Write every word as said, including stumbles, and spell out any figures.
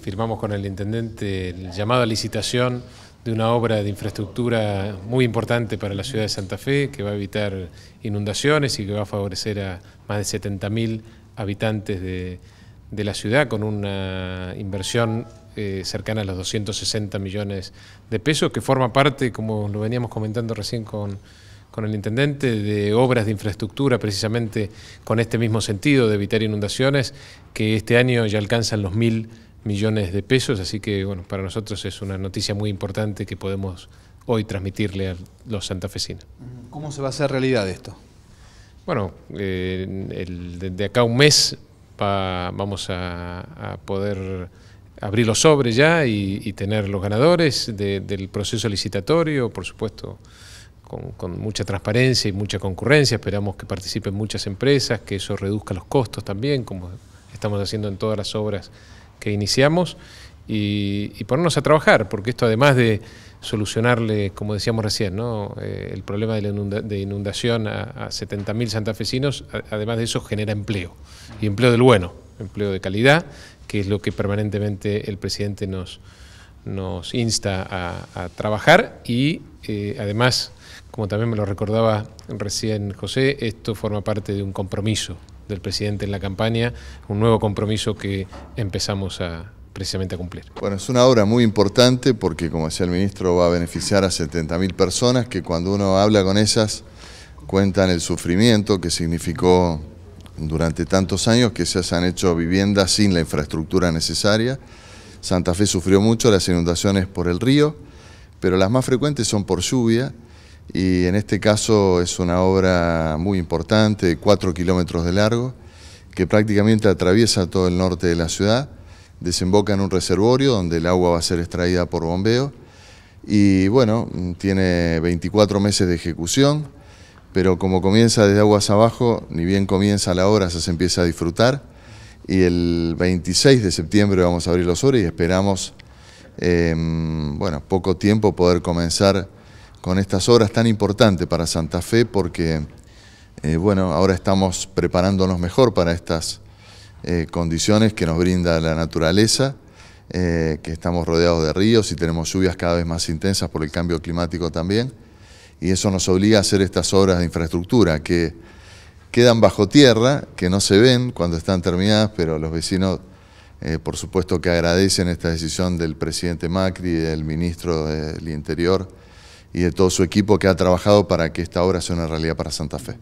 Firmamos con el intendente el llamado a licitación de una obra de infraestructura muy importante para la ciudad de Santa Fe, que va a evitar inundaciones y que va a favorecer a más de setenta mil habitantes de, de la ciudad, con una inversión eh, cercana a los doscientos sesenta millones de pesos, que forma parte, como lo veníamos comentando recién con, con el intendente, de obras de infraestructura precisamente con este mismo sentido de evitar inundaciones, que este año ya alcanzan los mil millones de pesos, así que bueno, para nosotros es una noticia muy importante que podemos hoy transmitirle a los santafesinos. ¿Cómo se va a hacer realidad esto? Bueno, eh, el, de acá a un mes va, vamos a, a poder abrir los sobres ya y, y tener los ganadores de, del proceso licitatorio, por supuesto, con, con mucha transparencia y mucha concurrencia. Esperamos que participen muchas empresas, que eso reduzca los costos también, como estamos haciendo en todas las obras que iniciamos, y, y ponernos a trabajar, porque esto, además de solucionarle, como decíamos recién, ¿no?, eh, el problema de, la inunda de inundación a, a setenta mil santafesinos, a, además de eso genera empleo, y empleo del bueno, empleo de calidad, que es lo que permanentemente el presidente nos, nos insta a, a trabajar, y eh, además, como también me lo recordaba recién José, esto forma parte de un compromiso del presidente en la campaña, un nuevo compromiso que empezamos a precisamente a cumplir. Bueno, es una obra muy importante porque, como decía el ministro, va a beneficiar a setenta mil personas que, cuando uno habla con ellas, cuentan el sufrimiento que significó durante tantos años que se han hecho viviendas sin la infraestructura necesaria. Santa Fe sufrió mucho las inundaciones por el río, pero las más frecuentes son por lluvia. Y en este caso es una obra muy importante, de cuatro kilómetros de largo, que prácticamente atraviesa todo el norte de la ciudad, desemboca en un reservorio donde el agua va a ser extraída por bombeo, y bueno, tiene veinticuatro meses de ejecución, pero como comienza desde aguas abajo, ni bien comienza la obra, se empieza a disfrutar, y el veintiséis de septiembre vamos a abrir los sobres y esperamos, eh, bueno, poco tiempo poder comenzar con estas obras tan importantes para Santa Fe, porque eh, bueno, ahora estamos preparándonos mejor para estas eh, condiciones que nos brinda la naturaleza, eh, que estamos rodeados de ríos y tenemos lluvias cada vez más intensas por el cambio climático también, y eso nos obliga a hacer estas obras de infraestructura que quedan bajo tierra, que no se ven cuando están terminadas, pero los vecinos eh, por supuesto que agradecen esta decisión del presidente Macri, del ministro del Interior, y de todo su equipo que ha trabajado para que esta obra sea una realidad para Santa Fe.